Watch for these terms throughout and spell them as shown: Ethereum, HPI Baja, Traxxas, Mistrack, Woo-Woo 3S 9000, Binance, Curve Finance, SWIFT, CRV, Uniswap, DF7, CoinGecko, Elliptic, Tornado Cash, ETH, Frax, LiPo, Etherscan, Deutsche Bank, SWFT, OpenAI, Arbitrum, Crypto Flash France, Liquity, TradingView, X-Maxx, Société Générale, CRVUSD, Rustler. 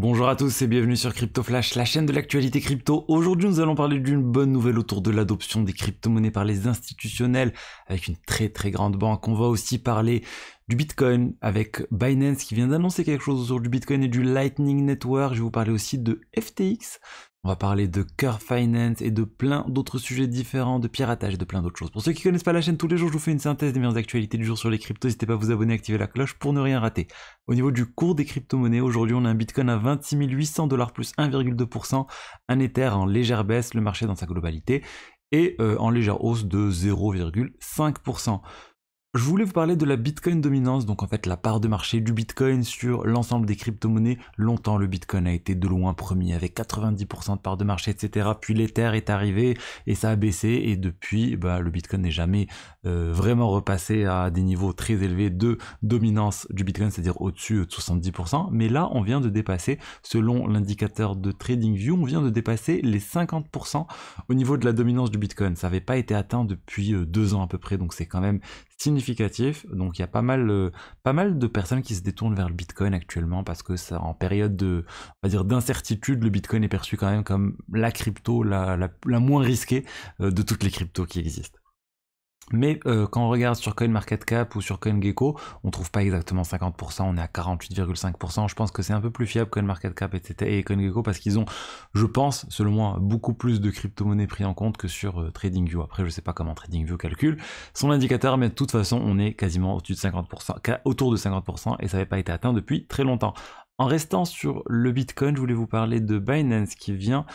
Bonjour à tous et bienvenue sur Crypto Flash, la chaîne de l'actualité crypto. Aujourd'hui, nous allons parler d'une bonne nouvelle autour de l'adoption des crypto-monnaies par les institutionnels avec une très grande banque. On va aussi parler du Bitcoin avec Binance qui vient d'annoncer quelque chose autour du Bitcoin et du Lightning Network. Je vais vous parler aussi de FTX. On va parler de Curve Finance et de plein d'autres sujets différents, de piratage et de plein d'autres choses. Pour ceux qui ne connaissent pas la chaîne, tous les jours, je vous fais une synthèse des meilleures actualités du jour sur les cryptos. N'hésitez pas à vous abonner, activer la cloche pour ne rien rater. Au niveau du cours des crypto-monnaies, aujourd'hui, on a un Bitcoin à 26 800 $ plus 1,2%, un Ether en légère baisse, le marché dans sa globalité, et en légère hausse de 0,5%. Je voulais vous parler de la Bitcoin dominance, donc en fait la part de marché du Bitcoin sur l'ensemble des crypto-monnaies. Longtemps, le Bitcoin a été de loin premier avec 90% de part de marché, etc. Puis l'Ether est arrivé et ça a baissé. Et depuis, le Bitcoin n'est jamais vraiment repassé à des niveaux très élevés de dominance du Bitcoin, c'est-à-dire au-dessus de 70%. Mais là, on vient de dépasser, selon l'indicateur de TradingView, on vient de dépasser les 50% au niveau de la dominance du Bitcoin. Ça n'avait pas été atteint depuis 2 ans à peu près, donc c'est quand même significatif. Donc il y a pas mal de personnes qui se détournent vers le Bitcoin actuellement parce que ça, en période de, on va dire, d'incertitude, le Bitcoin est perçu quand même comme la crypto la moins risquée de toutes les cryptos qui existent. Mais quand on regarde sur CoinMarketCap ou sur CoinGecko, on trouve pas exactement 50%, on est à 48,5%. Je pense que c'est un peu plus fiable CoinMarketCap et CoinGecko parce qu'ils ont, je pense, selon moi, beaucoup plus de crypto-monnaies pris en compte que sur TradingView. Après, je sais pas comment TradingView calcule son indicateur, mais de toute façon, on est quasiment au-dessus de 50%, autour de 50%, et ça n'avait pas été atteint depuis très longtemps. En restant sur le Bitcoin, je voulais vous parler de Binance qui vient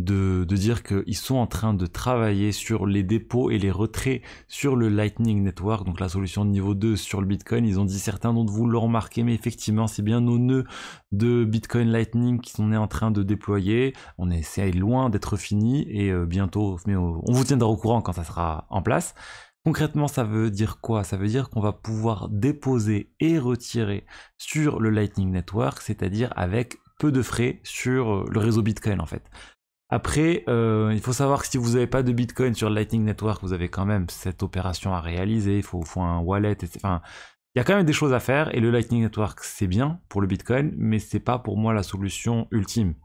de dire qu'ils sont en train de travailler sur les dépôts et les retraits sur le Lightning Network, donc la solution de niveau 2 sur le Bitcoin. Ils ont dit, certains d'entre vous l'ont remarqué, mais effectivement, c'est bien nos nœuds de Bitcoin Lightning qui sont en train de déployer. On est loin d'être fini et bientôt, mais on vous tiendra au courant quand ça sera en place. Concrètement, ça veut dire quoi? Ça veut dire qu'on va pouvoir déposer et retirer sur le Lightning Network, c'est-à-dire avec peu de frais sur le réseau Bitcoin en fait. Après, il faut savoir que si vous n'avez pas de Bitcoin sur le Lightning Network, vous avez quand même cette opération à réaliser. Il faut un wallet, etc. Enfin, il y a quand même des choses à faire et le Lightning Network, c'est bien pour le Bitcoin, mais c'est pas pour moi la solution ultime.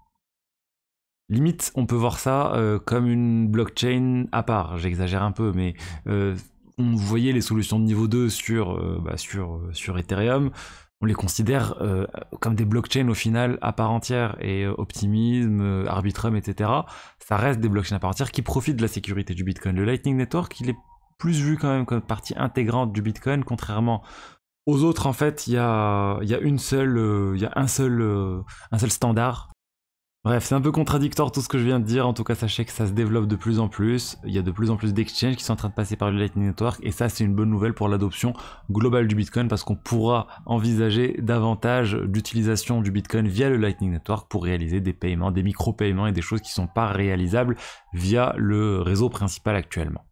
Limite, on peut voir ça comme une blockchain à part. J'exagère un peu, mais on voyait les solutions de niveau 2 sur Ethereum. On les considère comme des blockchains au final à part entière, et Optimism, Arbitrum, etc. Ça reste des blockchains à part entière qui profitent de la sécurité du Bitcoin. Le Lightning Network, il est plus vu quand même comme partie intégrante du Bitcoin, contrairement aux autres. En fait, il y a un seul standard. Bref, c'est un peu contradictoire tout ce que je viens de dire. En tout cas, sachez que ça se développe de plus en plus. Il y a de plus en plus d'exchanges qui sont en train de passer par le Lightning Network, et ça, c'est une bonne nouvelle pour l'adoption globale du Bitcoin parce qu'on pourra envisager davantage d'utilisation du Bitcoin via le Lightning Network pour réaliser des paiements, des micro-paiements et des choses qui ne sont pas réalisables via le réseau principal actuellement.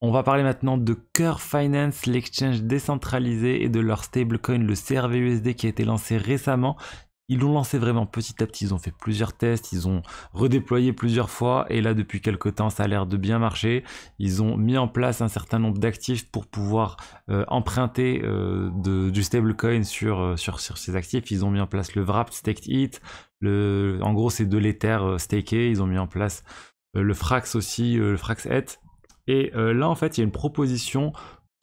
On va parler maintenant de Curve Finance, l'exchange décentralisé, et de leur stablecoin, le CRVUSD, qui a été lancé récemment. Ils l'ont lancé vraiment petit à petit, ils ont fait plusieurs tests, ils ont redéployé plusieurs fois, et là depuis quelques temps ça a l'air de bien marcher. Ils ont mis en place un certain nombre d'actifs pour pouvoir emprunter du stablecoin sur ces actifs. Ils ont mis en place le wrapped staked ETH, en gros c'est de l'Ether staké. Ils ont mis en place le Frax aussi, le Frax ETH. Et là en fait il y a une proposition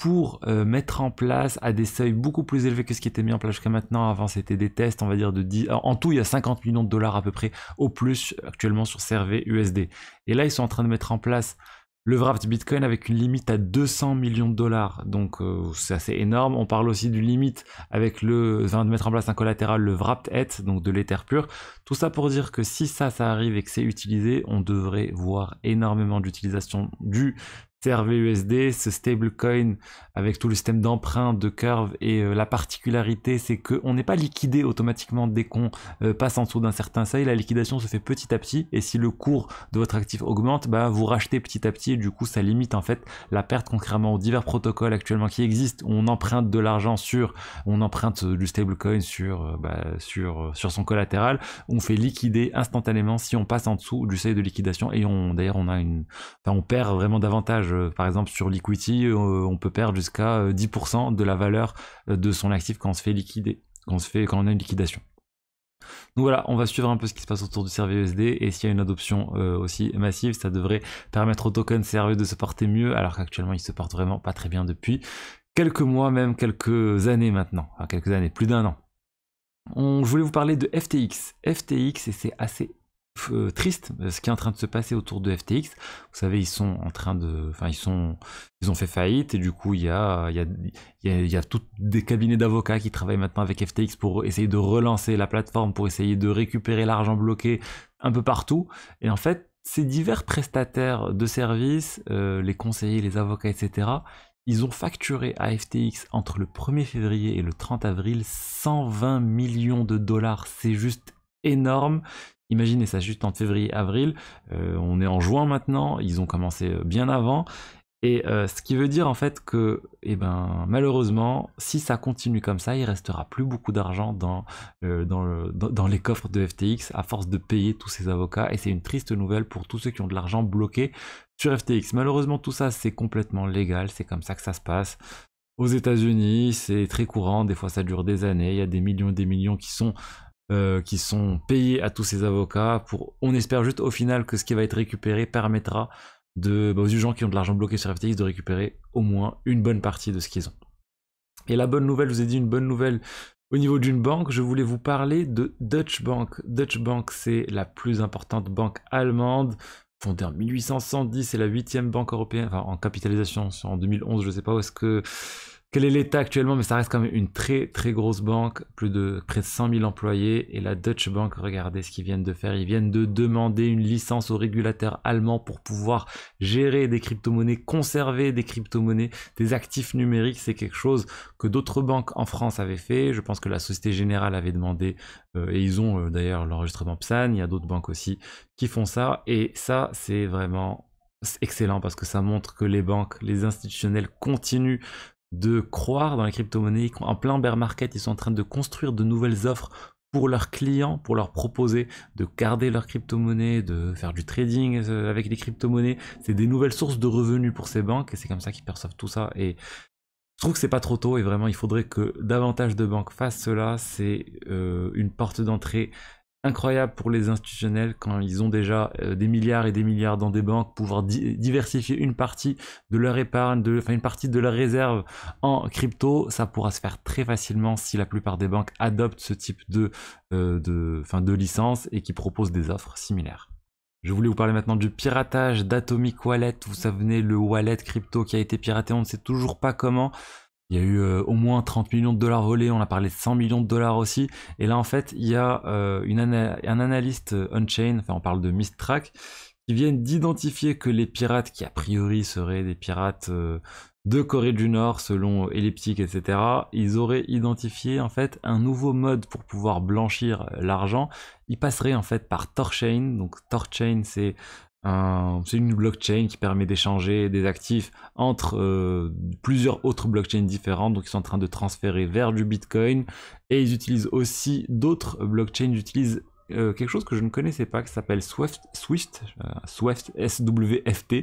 pour mettre en place à des seuils beaucoup plus élevés que ce qui était mis en place jusqu'à maintenant. Avant, c'était des tests, on va dire, de 10... En tout, il y a 50 millions de dollars à peu près au plus actuellement sur CRVUSD. Et là, ils sont en train de mettre en place le wrapped Bitcoin avec une limite à 200 millions de $. Donc, c'est assez énorme. On parle aussi du limite avec de mettre en place un collatéral, le wrapped ETH, donc de l'Ether pur. Tout ça pour dire que si ça arrive et que c'est utilisé, on devrait voir énormément d'utilisation du CRVUSD, ce stablecoin avec tout le système d'emprunt de Curve. Et la particularité, c'est qu'on n'est pas liquidé automatiquement dès qu'on passe en dessous d'un certain seuil. La liquidation se fait petit à petit, et si le cours de votre actif augmente, vous rachetez petit à petit, et du coup ça limite en fait la perte, contrairement aux divers protocoles actuellement qui existent. On emprunte de l'argent on emprunte du stablecoin sur son collatéral, on fait liquider instantanément si on passe en dessous du seuil de liquidation, et on perd vraiment davantage. Par exemple, sur Liquity, on peut perdre jusqu'à 10% de la valeur de son actif quand on se fait liquider, quand on a une liquidation. Donc voilà, on va suivre un peu ce qui se passe autour du CRVUSD, et s'il y a une adoption aussi massive, ça devrait permettre aux tokens CRV de se porter mieux, alors qu'actuellement ils se portent vraiment pas très bien depuis quelques mois, même quelques années maintenant, enfin quelques années, plus d'un an. Je voulais vous parler de FTX. FTX, et c'est assez triste ce qui est en train de se passer autour de FTX. Vous savez, ils sont en train de, ils ont fait faillite, et du coup il y a tous des cabinets d'avocats qui travaillent maintenant avec FTX pour essayer de relancer la plateforme, pour essayer de récupérer l'argent bloqué un peu partout. Et en fait, ces divers prestataires de services, les conseillers, les avocats, etc., ils ont facturé à FTX entre le 1er février et le 30 avril 120 millions de dollars. C'est juste énorme. Imaginez ça, juste en février-avril, on est en juin maintenant, ils ont commencé bien avant. Et ce qui veut dire en fait que, eh ben, malheureusement, si ça continue comme ça, il restera plus beaucoup d'argent dans les coffres de FTX à force de payer tous ces avocats. Et c'est une triste nouvelle pour tous ceux qui ont de l'argent bloqué sur FTX. Malheureusement, tout ça, c'est complètement légal, c'est comme ça que ça se passe. Aux États-Unis, c'est très courant, des fois ça dure des années, il y a des millions et des millions qui sont payés à tous ces avocats pour... On espère juste au final que ce qui va être récupéré permettra aux gens qui ont de l'argent bloqué sur FTX de récupérer au moins une bonne partie de ce qu'ils ont. Et la bonne nouvelle, je vous ai dit une bonne nouvelle au niveau d'une banque, je voulais vous parler de Deutsche Bank. Deutsche Bank, c'est la plus importante banque allemande, fondée en 1870, c'est la 8e banque européenne, enfin en capitalisation en 2011, je ne sais pas où est-ce que... Quel est l'état actuellement, mais ça reste quand même une très très grosse banque, près de 100 000 employés. Et la Deutsche Bank, regardez ce qu'ils viennent de faire, ils viennent de demander une licence au régulateur allemand pour pouvoir gérer des crypto-monnaies, conserver des crypto-monnaies, des actifs numériques. C'est quelque chose que d'autres banques en France avaient fait, je pense que la Société Générale avait demandé, et ils ont d'ailleurs l'enregistrement PSAN, il y a d'autres banques aussi qui font ça, et ça c'est vraiment excellent parce que ça montre que les banques, les institutionnels continuent de croire dans les crypto-monnaies. En plein bear market, ils sont en train de construire de nouvelles offres pour leurs clients, pour leur proposer de garder leurs crypto-monnaies, de faire du trading avec les crypto-monnaies. C'est des nouvelles sources de revenus pour ces banques, et c'est comme ça qu'ils perçoivent tout ça. Et je trouve que c'est pas trop tôt, et vraiment il faudrait que davantage de banques fassent cela. C'est une porte d'entrée incroyable pour les institutionnels quand ils ont déjà des milliards et des milliards dans des banques, pouvoir diversifier une partie de leur épargne, une partie de leur réserve en crypto. Ça pourra se faire très facilement si la plupart des banques adoptent ce type de licence et qui proposent des offres similaires. Je voulais vous parler maintenant du piratage d'Atomic Wallet. Vous savez, le wallet crypto qui a été piraté, on ne sait toujours pas comment. Il y a eu au moins 30 millions de dollars volés, on a parlé de 100 millions de dollars aussi. Et là, en fait, il y a un analyste on-chain, enfin on parle de Mistrack, qui viennent d'identifier que les pirates, qui a priori seraient des pirates de Corée du Nord, selon Elliptic, etc., ils auraient identifié en fait un nouveau mode pour pouvoir blanchir l'argent. Ils passeraient en fait par THORChain. Donc THORChain, c'est... une blockchain qui permet d'échanger des actifs entre plusieurs autres blockchains différentes. Donc ils sont en train de transférer vers du Bitcoin, et ils utilisent aussi d'autres blockchains. Ils utilisent quelque chose que je ne connaissais pas, qui s'appelle SWIFT, SWFT.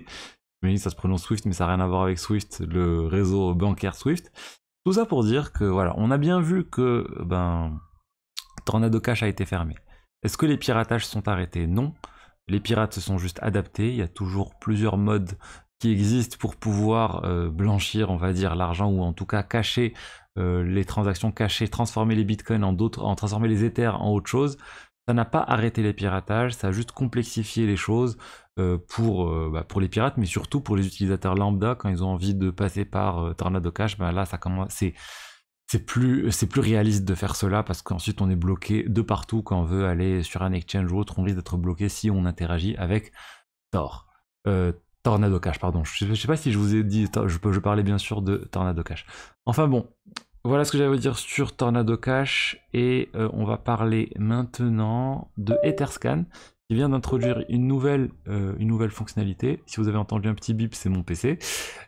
Mais ça se prononce SWIFT, mais ça n'a rien à voir avec SWIFT, le réseau bancaire SWIFT. Tout ça pour dire que voilà, on a bien vu que Tornado Cash a été fermé. Est-ce que les piratages sont arrêtés? Non. Les pirates se sont juste adaptés, il y a toujours plusieurs modes qui existent pour pouvoir blanchir, on va dire, l'argent, ou en tout cas cacher les transactions, cacher, transformer les bitcoins transformer les ethers en autre chose. Ça n'a pas arrêté les piratages, ça a juste complexifié les choses pour les pirates, mais surtout pour les utilisateurs lambda. Quand ils ont envie de passer par Tornado Cash, ben là ça commence, c'est plus réaliste de faire cela, parce qu'ensuite on est bloqué de partout. Quand on veut aller sur un exchange ou autre, on risque d'être bloqué si on interagit avec Tornado Cash, pardon. Je sais pas si je vous ai dit, je parlais bien sûr de Tornado Cash. Enfin bon, voilà ce que j'avais à dire sur Tornado Cash, et on va parler maintenant de Etherscan, qui vient d'introduire une nouvelle fonctionnalité. Si vous avez entendu un petit bip, c'est mon PC.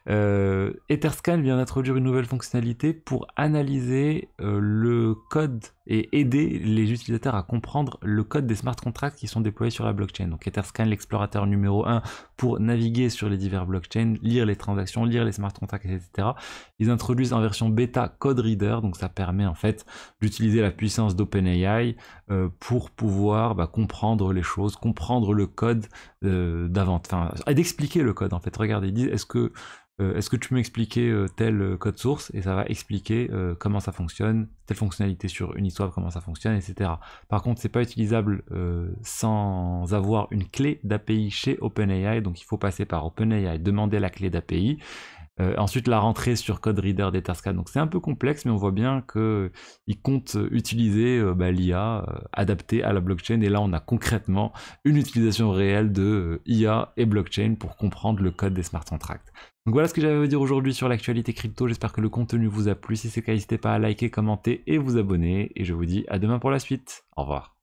Etherscan vient d'introduire une nouvelle fonctionnalité pour analyser le code et aider les utilisateurs à comprendre le code des smart contracts qui sont déployés sur la blockchain. Donc Etherscan, l'explorateur numéro 1 pour naviguer sur les divers blockchains, lire les transactions, lire les smart contracts, etc. Ils introduisent en version bêta Code Reader, donc ça permet en fait d'utiliser la puissance d'OpenAI pour pouvoir comprendre les choses, comprendre le code d'avant, enfin d'expliquer le code en fait. Regardez, ils disent est-ce que tu peux m'expliquer tel code source, et ça va expliquer comment ça fonctionne, telle fonctionnalité sur Uniswap, comment ça fonctionne, etc. Par contre, c'est pas utilisable sans avoir une clé d'API chez OpenAI, donc il faut passer par OpenAI, demander la clé d'API, ensuite la rentrer sur Code Reader d'Etherscan. Donc c'est un peu complexe, mais on voit bien qu'ils comptent utiliser l'IA adaptée à la blockchain, et là on a concrètement une utilisation réelle de IA et blockchain pour comprendre le code des smart contracts. Donc voilà ce que j'avais à vous dire aujourd'hui sur l'actualité crypto, j'espère que le contenu vous a plu, si c'est le cas n'hésitez pas à liker, commenter et vous abonner, et je vous dis à demain pour la suite, au revoir.